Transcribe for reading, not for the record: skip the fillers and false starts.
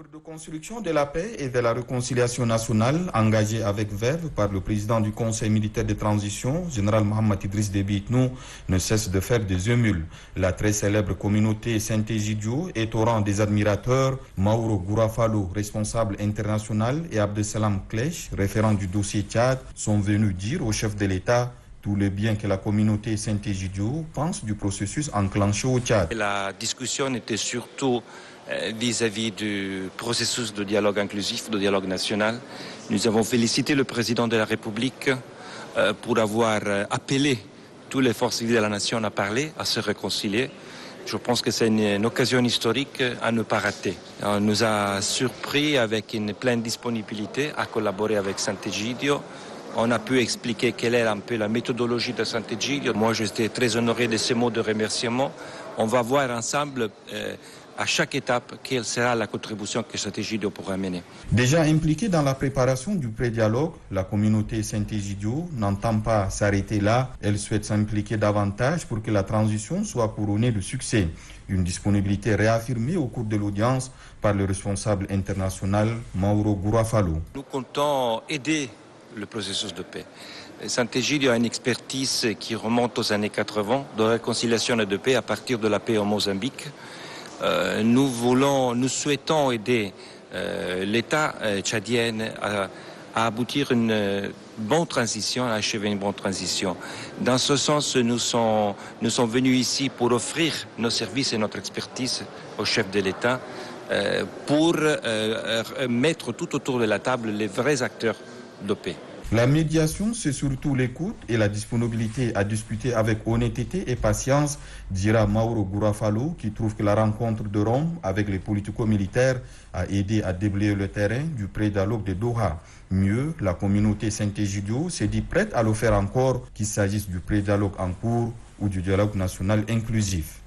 De construction de la paix et de la réconciliation nationale engagée avec verve par le président du Conseil militaire de transition, général Mohamed Idriss Debitno, ne cesse de faire des émules. La très célèbre communauté Sant'Egidio et Torrent des Admirateurs, Mauro Gourafalo, responsable international, et Abdel Salam Klesh, référent du dossier Tchad, sont venus dire au chef de l'État tout le bien que la communauté Sant'Egidio pense du processus enclenché au Tchad. La discussion était surtout vis-à-vis du processus de dialogue inclusif, de dialogue national. Nous avons félicité le président de la République pour avoir appelé toutes les forces vives de la nation à parler, à se réconcilier. Je pense que c'est une occasion historique à ne pas rater. On nous a surpris avec une pleine disponibilité à collaborer avec Sant'Egidio. On a pu expliquer quelle est un peu la méthodologie de Sant'Egidio. Moi, j'étais très honoré de ces mots de remerciement. On va voir ensemble à chaque étape, quelle sera la contribution que Sant'Egidio pourra mener. Déjà impliquée dans la préparation du pré-dialogue, la communauté Sant'Egidio n'entend pas s'arrêter là. Elle souhaite s'impliquer davantage pour que la transition soit couronnée de succès. Une disponibilité réaffirmée au cours de l'audience par le responsable international Mauro Gourafalo. Nous comptons aider le processus de paix. Sant'Egidio a une expertise qui remonte aux années 80 de réconciliation et de paix à partir de la paix au Mozambique. Nous souhaitons aider l'État tchadien à aboutir une bonne transition, à achever une bonne transition. Dans ce sens, nous sommes venus ici pour offrir nos services et notre expertise au chef de l'État pour mettre tout autour de la table les vrais acteurs de paix. La médiation, c'est surtout l'écoute et la disponibilité à discuter avec honnêteté et patience, dira Mauro Gourafalo, qui trouve que la rencontre de Rome avec les politico-militaires a aidé à déblayer le terrain du pré-dialogue de Doha. Mieux, la communauté Sant'Egidio s'est dit prête à le faire encore, qu'il s'agisse du pré-dialogue en cours ou du dialogue national inclusif.